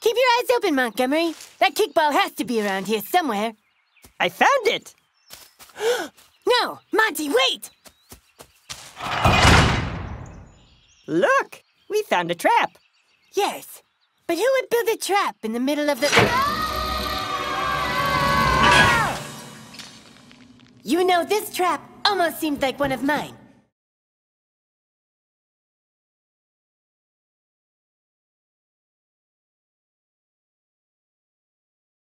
Keep your eyes open, Montgomery. That kickball has to be around here somewhere. I found it! No! Monty, wait! Look! We found a trap. Yes, but who would build a trap in the middle of the... You know, this trap almost seemed like one of mine.